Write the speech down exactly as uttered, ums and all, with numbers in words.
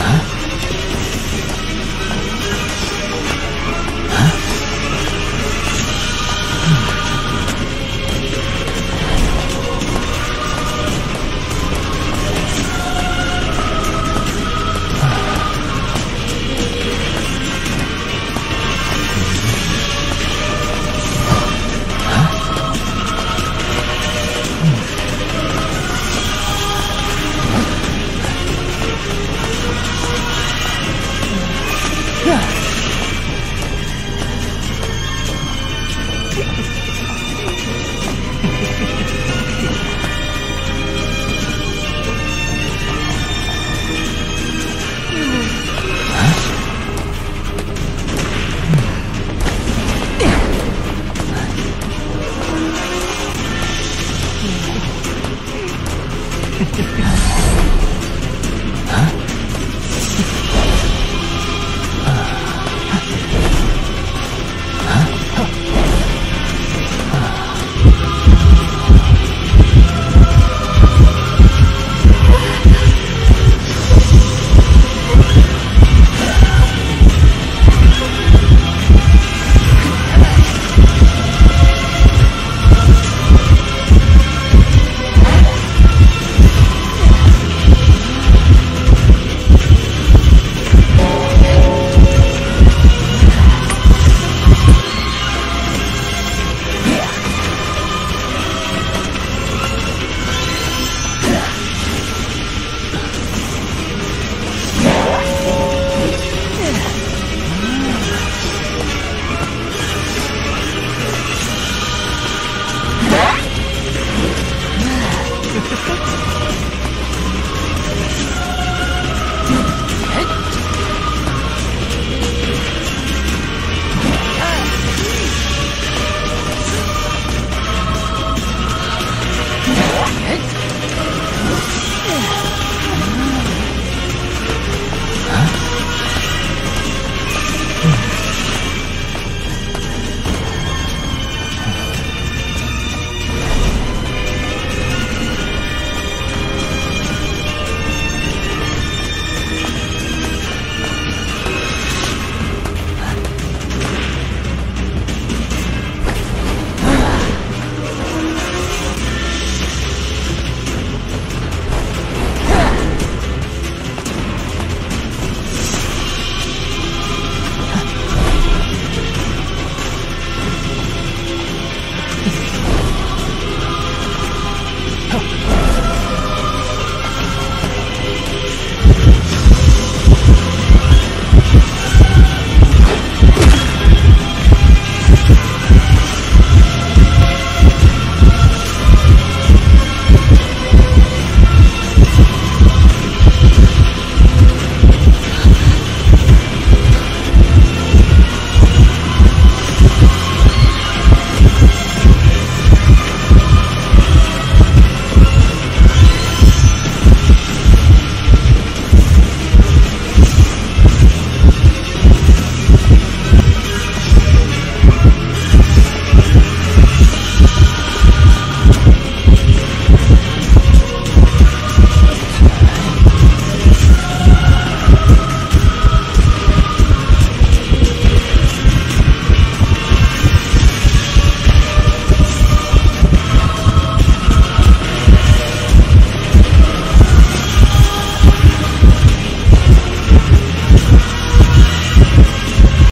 Huh?